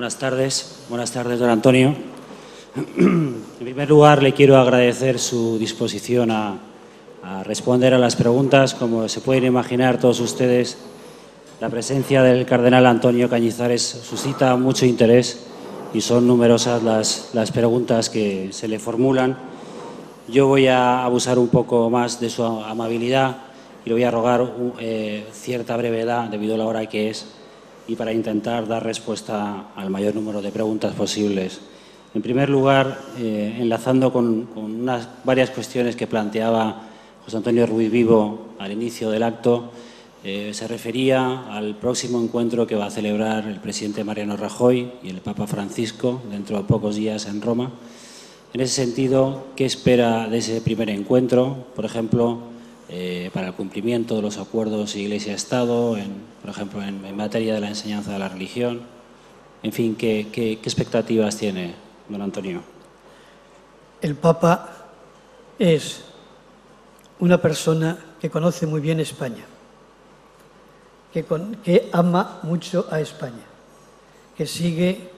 Buenas tardes, don Antonio. En primer lugar, le quiero agradecer su disposición a responder a las preguntas. Como se pueden imaginar todos ustedes, la presencia del cardenal Antonio Cañizares suscita mucho interés y son numerosas las preguntas que se le formulan. Yo voy a abusar un poco más de su amabilidad y le voy a rogar cierta brevedad debido a la hora que es y para intentar dar respuesta al mayor número de preguntas posibles. En primer lugar, enlazando con varias cuestiones que planteaba José Antonio Ruiz Vivo al inicio del acto, se refería al próximo encuentro que va a celebrar el presidente Mariano Rajoy y el Papa Francisco dentro de pocos días en Roma. En ese sentido, ¿qué espera de ese primer encuentro? Por ejemplo, para el cumplimiento de los acuerdos Iglesia-Estado, por ejemplo, en materia de la enseñanza de la religión. En fin, ¿qué expectativas tiene, don Antonio? El Papa es una persona que conoce muy bien España, que ama mucho a España, que sigue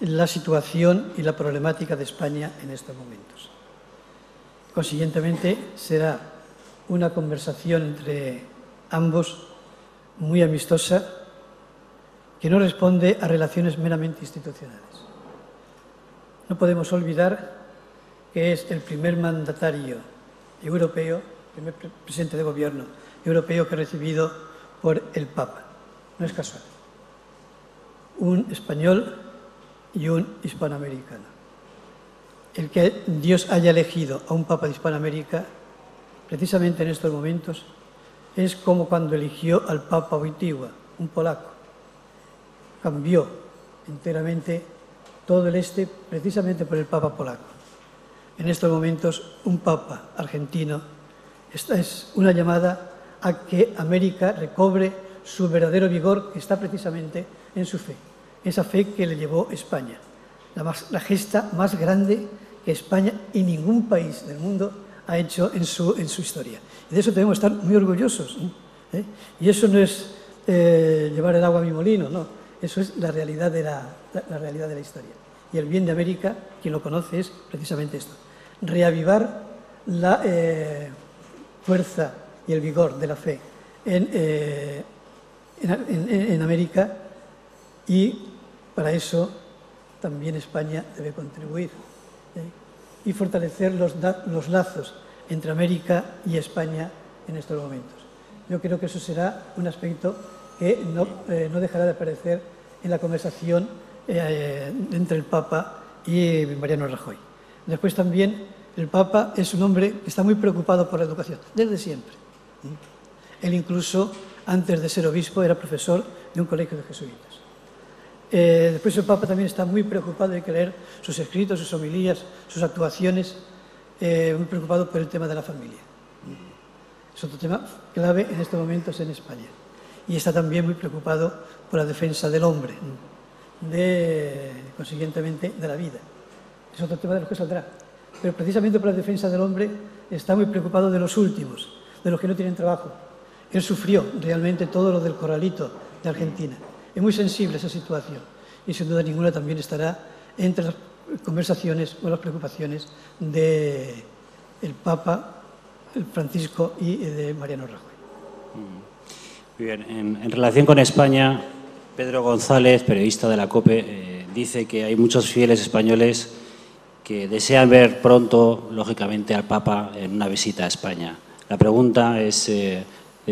la situación y la problemática de España en estos momentos. Consiguientemente, será una conversación entre ambos muy amistosa, que no responde a relaciones meramente institucionales. No podemos olvidar que es el primer mandatario europeo, el primer presidente de gobierno europeo que ha recibido por el Papa. No es casual. Un español y un hispanoamericano. El que Dios haya elegido a un Papa de Hispanoamérica, precisamente en estos momentos, es como cuando eligió al Papa Wojtyła, un polaco. Cambió enteramente todo el este, precisamente por el Papa polaco. En estos momentos, un Papa argentino. Esta es una llamada a que América recobre su verdadero vigor, que está precisamente en su fe, esa fe que le llevó España, la gesta más grande que España y ningún país del mundo ha hecho en su historia. Y de eso tenemos que estar muy orgullosos, ¿eh? Y eso no es llevar el agua a mi molino, no, eso es la realidad de la realidad de la historia. Y el bien de América, quien lo conoce, es precisamente esto, reavivar la fuerza y el vigor de la fe en América, y para eso también España debe contribuir, ¿eh? Y fortalecer los lazos entre América y España en estos momentos. Yo creo que eso será un aspecto que no dejará de aparecer en la conversación entre el Papa y Mariano Rajoy. Después también el Papa es un hombre que está muy preocupado por la educación, desde siempre. Él incluso, antes de ser obispo, era profesor de un colegio de jesuitas. Después el Papa también está muy preocupado, hay que leer sus escritos, sus homilías, sus actuaciones, muy preocupado por el tema de la familia. Es otro tema clave en estos momentos en España. Y está también muy preocupado por la defensa del hombre, consiguientemente de la vida. Es otro tema de los que saldrá. Pero precisamente por la defensa del hombre está muy preocupado de los últimos, de los que no tienen trabajo. Él sufrió realmente todo lo del corralito de Argentina. Es muy sensible esa situación y sin duda ninguna también estará entre las conversaciones o las preocupaciones del Papa Francisco y de Mariano Rajoy. Muy bien. En relación con España, Pedro González, periodista de la COPE, dice que hay muchos fieles españoles que desean ver pronto, lógicamente, al Papa en una visita a España. La pregunta es,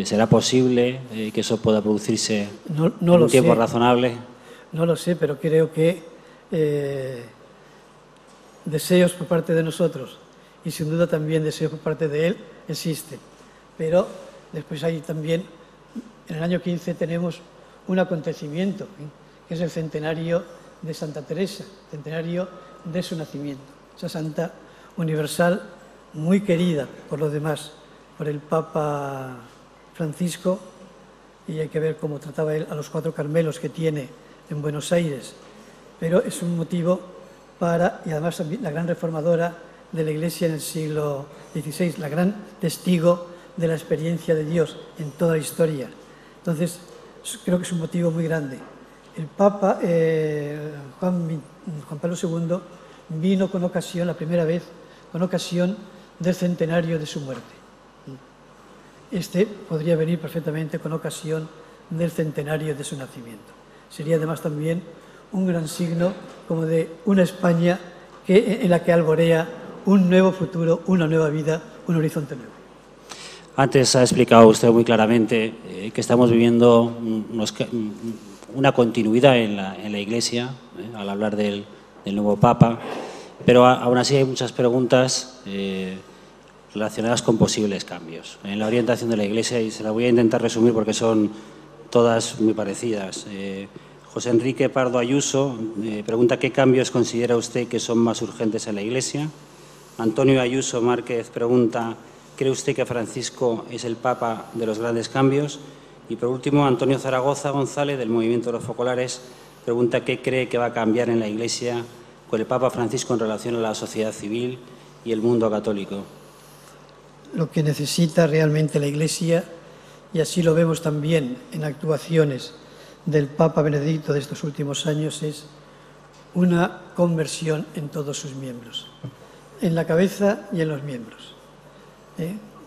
¿será posible que eso pueda producirse en un tiempo razonable? No lo sé, pero creo que deseos por parte de nosotros y sin duda también deseos por parte de él existen. Pero después hay también, en el año 15 tenemos un acontecimiento, que es el centenario de Santa Teresa, centenario de su nacimiento. Esa santa universal, muy querida por los demás, por el Papa Francisco, y hay que ver cómo trataba él a los 4 Carmelos que tiene en Buenos Aires, pero es un motivo para, y además la gran reformadora de la Iglesia en el siglo XVI, la gran testigo de la experiencia de Dios en toda la historia. Entonces, creo que es un motivo muy grande. el Papa Juan Pablo II vino con ocasión, la primera vez, con ocasión del centenario de su muerte. Este podría venir perfectamente con ocasión del centenario de su nacimiento. Sería además también un gran signo como de una España que, en la que alborea un nuevo futuro, una nueva vida, un horizonte nuevo. Antes ha explicado usted muy claramente que estamos viviendo una continuidad en la Iglesia, al hablar del nuevo Papa, pero aún así hay muchas preguntas relacionadas con posibles cambios en la orientación de la Iglesia, y se la voy a intentar resumir porque son todas muy parecidas. José Enrique Pardo Ayuso pregunta qué cambios considera usted que son más urgentes en la Iglesia. Antonio Ayuso Márquez pregunta, ¿cree usted que Francisco es el Papa de los grandes cambios? Y por último, Antonio Zaragoza González, del Movimiento de los Focolares, pregunta qué cree que va a cambiar en la Iglesia con el Papa Francisco en relación a la sociedad civil y el mundo católico. Lo que necesita realmente la Iglesia, y así lo vemos también en actuaciones del Papa Benedicto de estos últimos años, es una conversión en todos sus miembros, en la cabeza y en los miembros.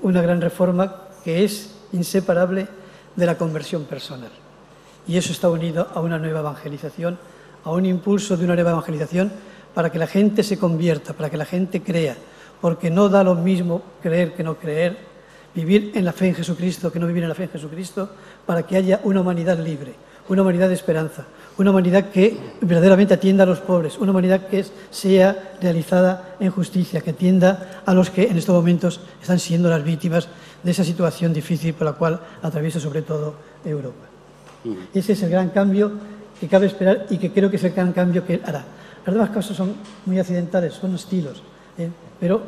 Una gran reforma que es inseparable de la conversión personal. Y eso está unido a una nueva evangelización, a un impulso de una nueva evangelización para que la gente se convierta, para que la gente crea, porque no da lo mismo creer que no creer, vivir en la fe en Jesucristo que no vivir en la fe en Jesucristo, para que haya una humanidad libre, una humanidad de esperanza, una humanidad que verdaderamente atienda a los pobres, una humanidad que sea realizada en justicia, que atienda a los que en estos momentos están siendo las víctimas de esa situación difícil por la cual atraviesa sobre todo Europa. Ese es el gran cambio que cabe esperar y que creo que es el gran cambio que hará. Las demás cosas son muy accidentales, son estilos, pero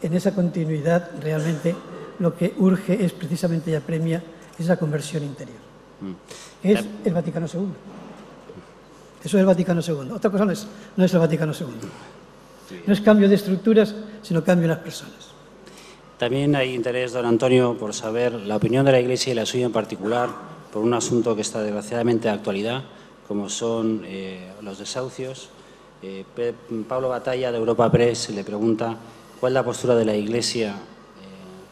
en esa continuidad realmente lo que urge es precisamente y apremia esa conversión interior. Es el Vaticano II. Eso es el Vaticano II. Otra cosa no es el Vaticano II. No es cambio de estructuras, sino cambio en las personas. También hay interés, don Antonio, por saber la opinión de la Iglesia y la suya en particular por un asunto que está desgraciadamente de actualidad, como son los desahucios. Pablo Batalla, de Europa Press, le pregunta cuál es la postura de la Iglesia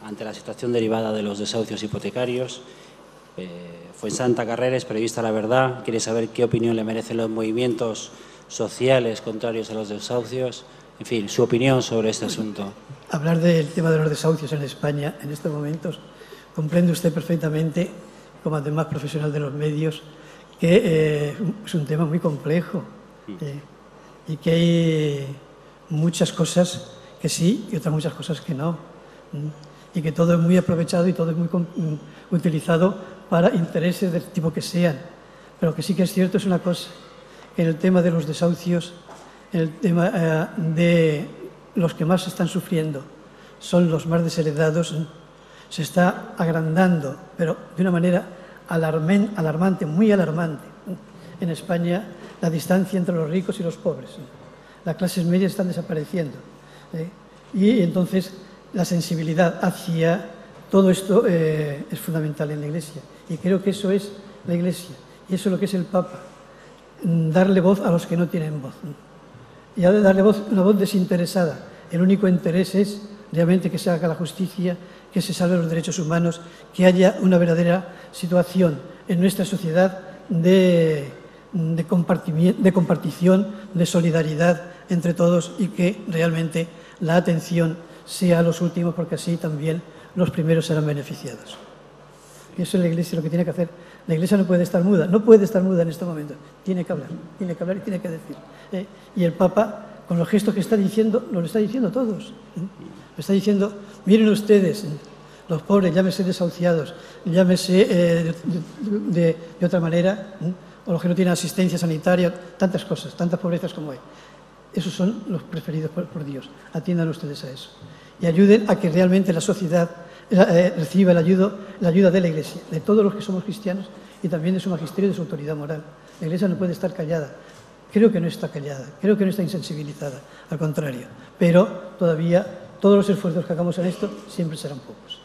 ante la situación derivada de los desahucios hipotecarios. Fuensanta Carreres, periodista La Verdad, quiere saber qué opinión le merecen los movimientos sociales contrarios a los desahucios. En fin, su opinión sobre este asunto. Hablar del tema de los desahucios en España en estos momentos, comprende usted perfectamente, como además profesional de los medios, que es un tema muy complejo y que hay muchas cosas que sí y otras muchas cosas que no. Y que todo es muy aprovechado y todo es muy utilizado para intereses del tipo que sean. Pero lo que sí que es cierto es una cosa, que en el tema de los desahucios, en el tema de los que más están sufriendo, son los más desheredados, se está agrandando, pero de una manera alarmante, muy alarmante. En España, la distancia entre los ricos y los pobres. Las clases medias están desapareciendo. Y entonces, la sensibilidad hacia todo esto es fundamental en la Iglesia. Y creo que eso es la Iglesia. Y eso es lo que es el Papa. Darle voz a los que no tienen voz. Y darle voz, una voz desinteresada. El único interés es realmente que se haga la justicia, que se salven los derechos humanos, que haya una verdadera situación en nuestra sociedad de compartición, de solidaridad entre todos y que realmente la atención sea a los últimos, porque así también los primeros serán beneficiados. Y eso es la Iglesia lo que tiene que hacer. La Iglesia no puede estar muda, no puede estar muda en este momento. Tiene que hablar y tiene que decir. Y el Papa, con los gestos que está diciendo, nos lo está diciendo a todos. Lo está diciendo, miren ustedes, los pobres, llámese desahuciados, llámese de otra manera, o los que no tienen asistencia sanitaria, tantas cosas, tantas pobrezas como hay. Esos son los preferidos por Dios. Atiendan ustedes a eso. Y ayuden a que realmente la sociedad reciba la ayuda de la Iglesia, de todos los que somos cristianos y también de su magisterio y de su autoridad moral. La Iglesia no puede estar callada. Creo que no está callada, creo que no está insensibilizada, al contrario. Pero todavía todos los esfuerzos que hagamos en esto siempre serán pocos.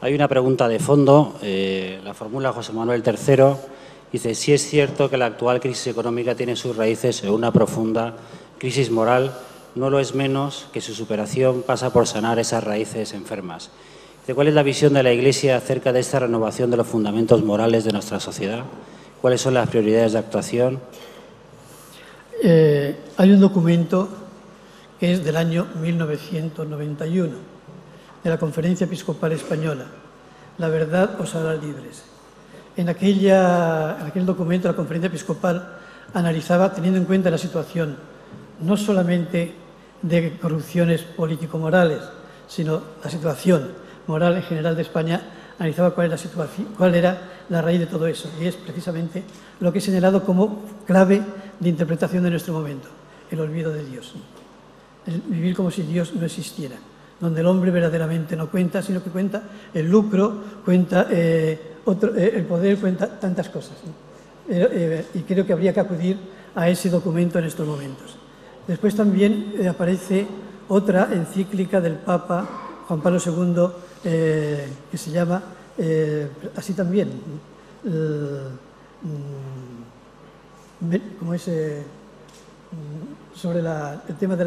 Hay una pregunta de fondo, la formula José Manuel III Dice, sí es cierto que la actual crisis económica tiene sus raíces en una profunda crisis moral, no lo es menos que su superación pasa por sanar esas raíces enfermas. Dice, ¿cuál es la visión de la Iglesia acerca de esta renovación de los fundamentos morales de nuestra sociedad? ¿Cuáles son las prioridades de actuación? Hay un documento que es del año 1991, de la Conferencia Episcopal Española, La Verdad os hará libres. En aquel documento la Conferencia Episcopal analizaba, teniendo en cuenta la situación no solamente de corrupciones político-morales, sino la situación moral en general de España, analizaba cuál era la raíz de todo eso. Y es precisamente lo que he señalado como clave de interpretación de nuestro momento, el olvido de Dios. El vivir como si Dios no existiera, donde el hombre verdaderamente no cuenta, sino que cuenta el lucro, cuenta el poder, cuenta tantas cosas. Y creo que habría que acudir a ese documento en estos momentos. Después también aparece otra encíclica del Papa Juan Pablo II, que se llama así también, como es sobre el tema de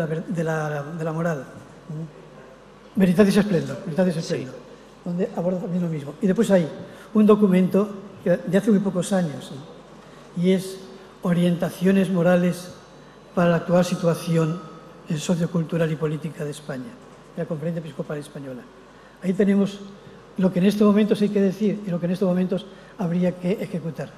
la moral. Veritatis splendor, sí, donde aborda también lo mismo. Y después hay un documento de hace muy pocos años, y es Orientaciones morales para la actual situación sociocultural y política de España, de la Conferencia Episcopal Española. Ahí tenemos lo que en estos momentos hay que decir y lo que en estos momentos habría que ejecutar.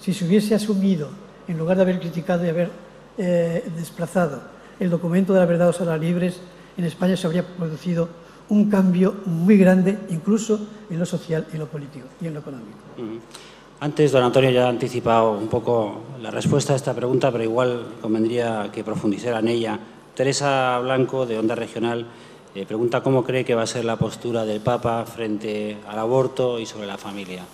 Si se hubiese asumido, en lugar de haber criticado y haber desplazado el documento de La Verdad os hará libres, en España se habría producido un cambio muy grande, incluso en lo social, en lo político y en lo económico. Antes, don Antonio ya ha anticipado un poco la respuesta a esta pregunta, pero igual convendría que profundizara en ella. Teresa Blanco, de Onda Regional, pregunta cómo cree que va a ser la postura del Papa frente al aborto y sobre la familia.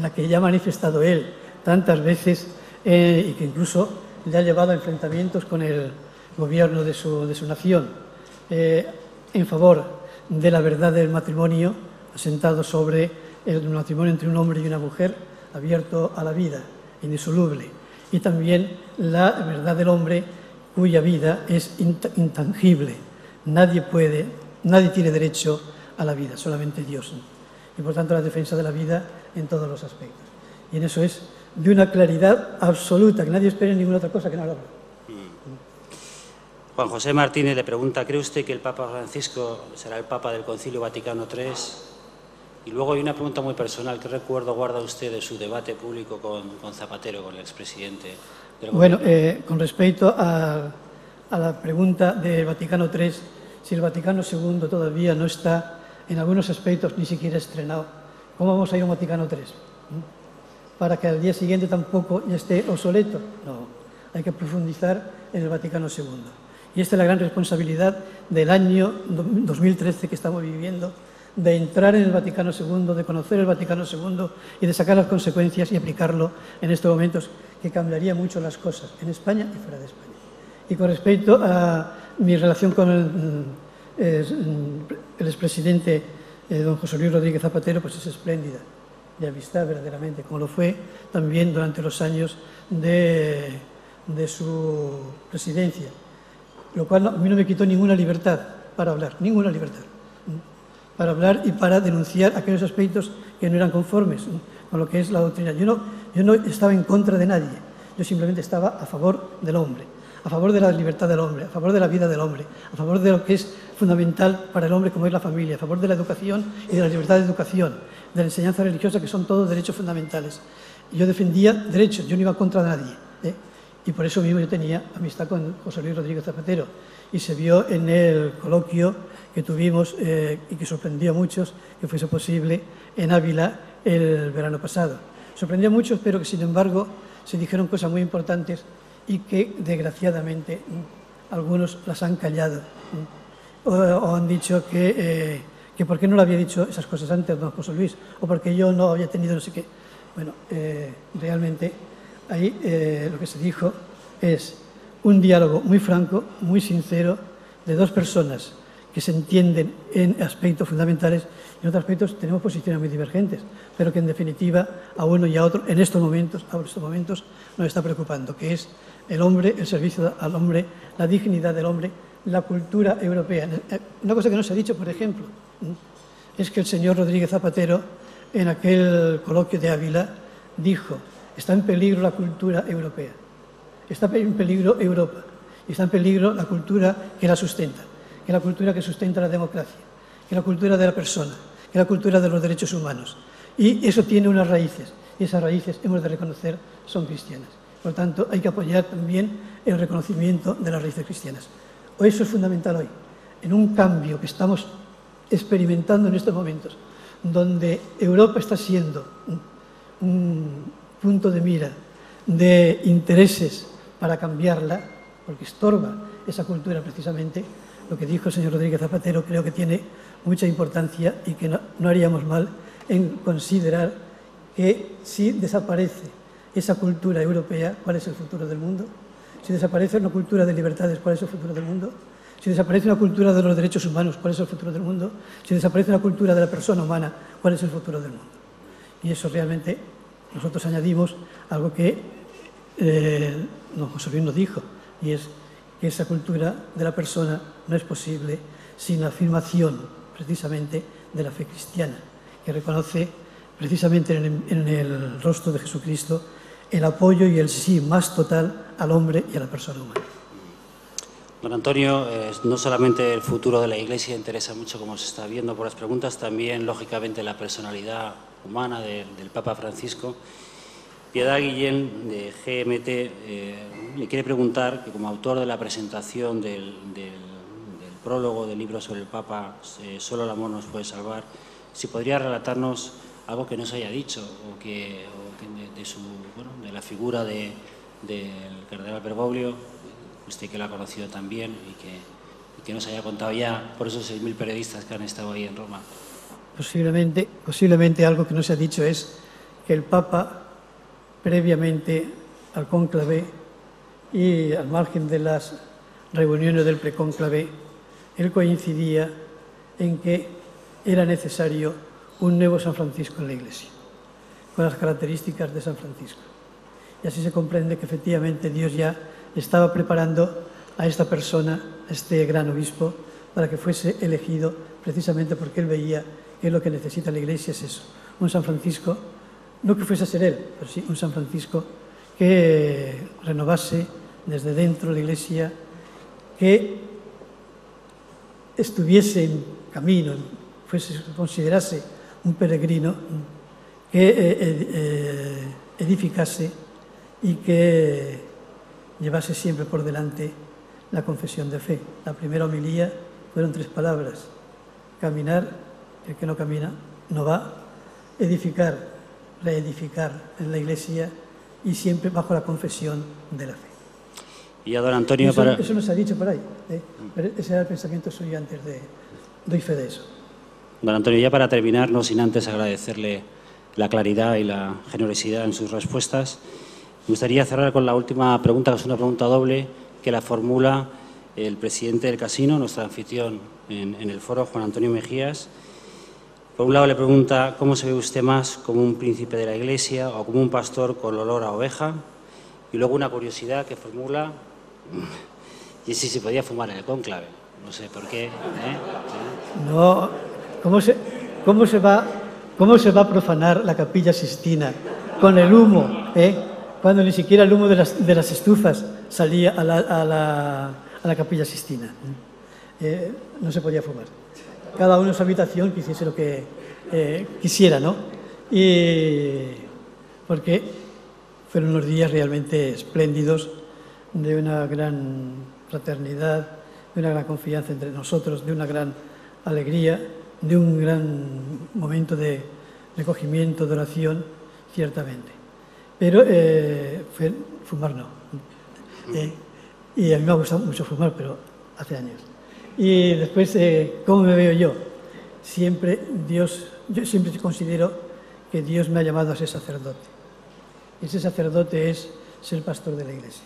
La que ya ha manifestado él tantas veces y que incluso le ha llevado a enfrentamientos con el gobierno de su nación. En favor de la verdad del matrimonio, asentado sobre el matrimonio entre un hombre y una mujer, abierto a la vida, indisoluble, y también la verdad del hombre cuya vida es intangible. Nadie tiene derecho a la vida, solamente Dios. Y por tanto la defensa de la vida en todos los aspectos. Y en eso es de una claridad absoluta, que nadie espere ninguna otra cosa que no lo haga. Juan José Martínez le pregunta, ¿cree usted que el Papa Francisco será el Papa del Concilio Vaticano III? Y luego hay una pregunta muy personal, ¿qué recuerdo guarda usted de su debate público con Zapatero, con el expresidente? Bueno, con respecto a la pregunta del Vaticano III, si el Vaticano II todavía no está, en algunos aspectos, ni siquiera estrenado, ¿cómo vamos a ir a un Vaticano III? ¿Para que al día siguiente tampoco ya esté obsoleto? No, hay que profundizar en el Vaticano II. Y esta es la gran responsabilidad del año 2013 que estamos viviendo, de entrar en el Vaticano II, de conocer el Vaticano II y de sacar las consecuencias y aplicarlo en estos momentos, que cambiaría mucho las cosas en España y fuera de España. Y con respecto a mi relación con el expresidente don José Luis Rodríguez Zapatero, pues es espléndida, de amistad verdaderamente, como lo fue también durante los años de su presidencia. Lo cual a mí no me quitó ninguna libertad para hablar, ninguna libertad, para hablar y para denunciar aquellos aspectos que no eran conformes con lo que es la doctrina. Yo no estaba en contra de nadie, yo simplemente estaba a favor del hombre, a favor de la libertad del hombre, a favor de la vida del hombre, a favor de lo que es fundamental para el hombre como es la familia, a favor de la educación y de la libertad de educación, de la enseñanza religiosa, que son todos derechos fundamentales. Yo defendía derechos, yo no iba contra nadie, Y por eso mismo yo tenía amistad con José Luis Rodríguez Zapatero. Y se vio en el coloquio que tuvimos y que sorprendió a muchos que fuese posible en Ávila el verano pasado. Sorprendió a muchos, pero que sin embargo se dijeron cosas muy importantes y que desgraciadamente algunos las han callado. O han dicho que por qué no le había dicho esas cosas antes don José Luis, o porque yo no había tenido no sé qué. Bueno, realmente... Ahí lo que se dijo es un diálogo muy franco, muy sincero, de dos personas que se entienden en aspectos fundamentales y en otros aspectos tenemos posiciones muy divergentes, pero que en definitiva a uno y a otro en estos momentos nos está preocupando, que es el hombre, el servicio al hombre, la dignidad del hombre, la cultura europea. Una cosa que no se ha dicho, por ejemplo, es que el señor Rodríguez Zapatero en aquel coloquio de Ávila dijo: está en peligro la cultura europea, está en peligro Europa, está en peligro la cultura que la sustenta, que la cultura que sustenta la democracia, que la cultura de la persona, que la cultura de los derechos humanos. Y eso tiene unas raíces, y esas raíces, hemos de reconocer, son cristianas. Por lo tanto, hay que apoyar también el reconocimiento de las raíces cristianas. Eso es fundamental hoy, en un cambio que estamos experimentando en estos momentos, donde Europa está siendo un punto de mira de intereses para cambiarla, porque estorba esa cultura precisamente. Lo que dijo el señor Rodríguez Zapatero creo que tiene mucha importancia y que no haríamos mal en considerar que si desaparece esa cultura europea, ¿cuál es el futuro del mundo? Si desaparece una cultura de libertades, ¿cuál es el futuro del mundo? Si desaparece una cultura de los derechos humanos, ¿cuál es el futuro del mundo? Si desaparece una cultura de la persona humana, ¿cuál es el futuro del mundo? Y eso realmente nosotros añadimos algo que José Luis nos dijo, y es que esa cultura de la persona no es posible sin la afirmación precisamente de la fe cristiana, que reconoce precisamente en el rostro de Jesucristo el apoyo y el sí más total al hombre y a la persona humana. Don Antonio, no solamente el futuro de la Iglesia interesa mucho, como se está viendo por las preguntas, también, lógicamente, la personalidad humana del Papa Francisco. Piedad Guillén, de GMT, le quiere preguntar, que como autor de la presentación del prólogo del libro sobre el Papa, Solo el amor nos puede salvar, si podría relatarnos algo que no se haya dicho, de la figura del Cardenal Bergoglio, usted que la ha conocido también y que nos haya contado ya por esos 6.000 periodistas que han estado ahí en Roma. Posiblemente algo que no se ha dicho es que el Papa, previamente al cónclave y al margen de las reuniones del precónclave, él coincidía en que era necesario un nuevo San Francisco en la Iglesia, con las características de San Francisco. Y así se comprende que efectivamente Dios ya estaba preparando a esta persona, a este gran obispo, para que fuese elegido, precisamente porque él veía que lo que necesita la Iglesia es eso, un San Francisco. No que fuese a ser él, pero sí un San Francisco que renovase desde dentro la Iglesia, que estuviese en camino, considerase un peregrino, que edificase y que llevase siempre por delante la confesión de fe. La primera homilía fueron 3 palabras: caminar, el que no camina no va, edificar, reedificar en la Iglesia, y siempre bajo la confesión de la fe. Y ya, don Antonio, eso nos ha dicho por ahí, pero ese era el pensamiento suyo antes de... Doy fe de eso. Don Antonio, ya para terminar, no sin antes agradecerle la claridad y la generosidad en sus respuestas, me gustaría cerrar con la última pregunta, que es una pregunta doble, que la formula el presidente del Casino, nuestro anfitrión en el foro, Juan Antonio Mejías. Por un lado le pregunta: ¿cómo se ve usted más, como un príncipe de la Iglesia o como un pastor con olor a oveja? Y luego una curiosidad que formula, y si se podía fumar en el cónclave. No sé por qué. No, ¿cómo se va a profanar la Capilla Sixtina con el humo, cuando ni siquiera el humo de las estufas salía a la Capilla Sixtina? No se podía fumar. Cada uno en su habitación, que hiciese lo que quisiera, ¿no? Y porque fueron unos días realmente espléndidos, de una gran fraternidad, de una gran confianza entre nosotros, de una gran alegría, de un gran momento de recogimiento, de oración, ciertamente. Pero fumar no. Y a mí me ha gustado mucho fumar, pero hace años. Y después, ¿cómo me veo yo? Yo siempre considero que Dios me ha llamado a ser sacerdote. Ese sacerdote es ser pastor de la Iglesia.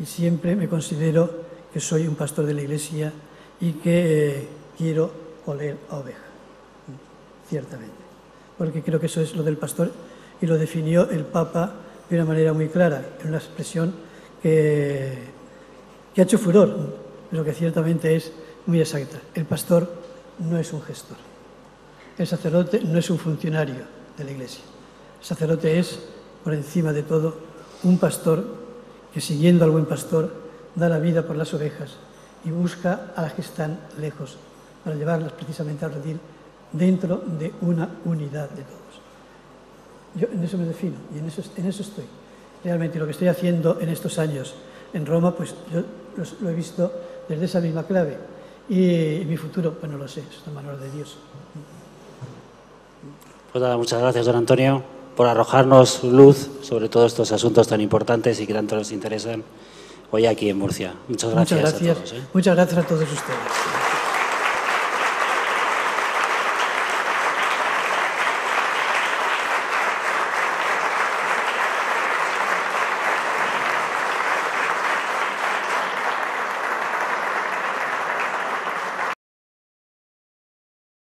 Y siempre me considero que soy un pastor de la Iglesia y que quiero oler a oveja, ciertamente. Porque creo que eso es lo del pastor y lo definió el Papa de una manera muy clara, en una expresión que ha hecho furor, pero que ciertamente es muy exacta. El pastor no es un gestor. El sacerdote no es un funcionario de la Iglesia. El sacerdote es, por encima de todo, un pastor que, siguiendo al buen pastor, da la vida por las ovejas y busca a las que están lejos para llevarlas precisamente al redil dentro de una unidad de todos. Yo en eso me defino y en eso estoy. Realmente lo que estoy haciendo en estos años en Roma, pues yo lo he visto desde esa misma clave. Y mi futuro, pues no lo sé, es la mano de Dios. Pues nada, muchas gracias, don Antonio, por arrojarnos luz sobre todos estos asuntos tan importantes y que tanto nos interesan hoy aquí en Murcia. Muchas gracias a todos. Muchas gracias a todos ustedes.